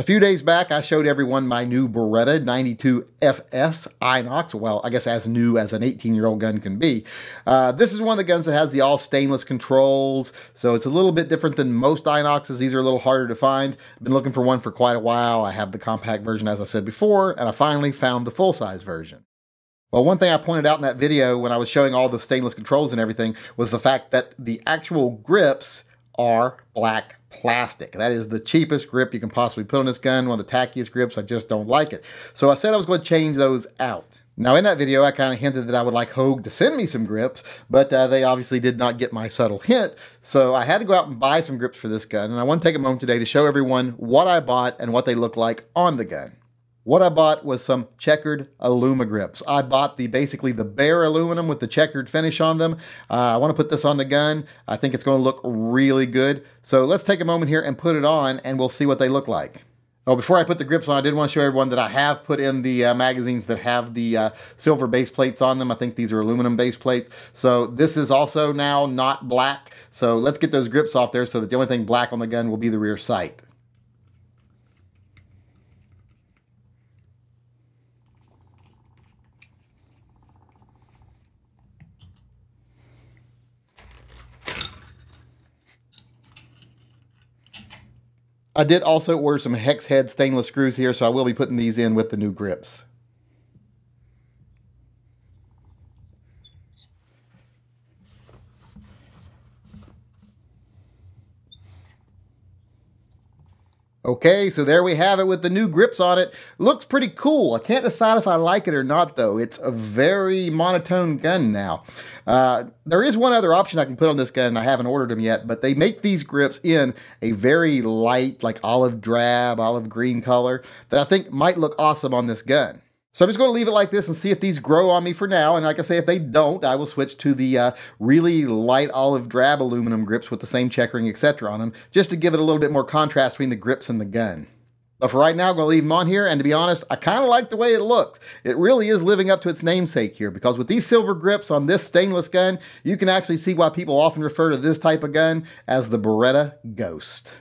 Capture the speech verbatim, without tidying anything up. A few days back, I showed everyone my new Beretta ninety-two F S Inox. Well, I guess as new as an eighteen-year-old gun can be. Uh, this is one of the guns that has the all-stainless controls, so it's a little bit different than most Inoxes. These are a little harder to find. I've been looking for one for quite a while. I have the compact version, as I said before, and I finally found the full-size version. Well, one thing I pointed out in that video when I was showing all the stainless controls and everything was the fact that the actual grips are black plastic. That is the cheapest grip you can possibly put on this gun, one of the tackiest grips. I just don't like it. So I said I was going to change those out. Now in that video, I kind of hinted that I would like Hogue to send me some grips, but uh, they obviously did not get my subtle hint. So I had to go out and buy some grips for this gun. And I want to take a moment today to show everyone what I bought and what they look like on the gun. What I bought was some checkered Alumagrips. I bought the basically the bare aluminum with the checkered finish on them. Uh, I want to put this on the gun. I think it's going to look really good. So let's take a moment here and put it on and we'll see what they look like. Oh, before I put the grips on, I did want to show everyone that I have put in the uh, magazines that have the uh, silver base plates on them. I think these are aluminum base plates. So this is also now not black. So let's get those grips off there so that the only thing black on the gun will be the rear sight. I did also order some hex head stainless screws here, so I will be putting these in with the new grips. Okay, so there we have it with the new grips on it. Looks pretty cool. I can't decide if I like it or not, though. It's a very monotone gun now. Uh, there is one other option I can put on this gun, and I haven't ordered them yet, but they make these grips in a very light, like olive drab, olive green color that I think might look awesome on this gun. So I'm just going to leave it like this and see if these grow on me for now. And like I say, if they don't, I will switch to the uh, really light olive drab aluminum grips with the same checkering, et cetera on them, just to give it a little bit more contrast between the grips and the gun. But for right now, I'm going to leave them on here. And to be honest, I kind of like the way it looks. It really is living up to its namesake here, because with these silver grips on this stainless gun, you can actually see why people often refer to this type of gun as the Beretta Ghost.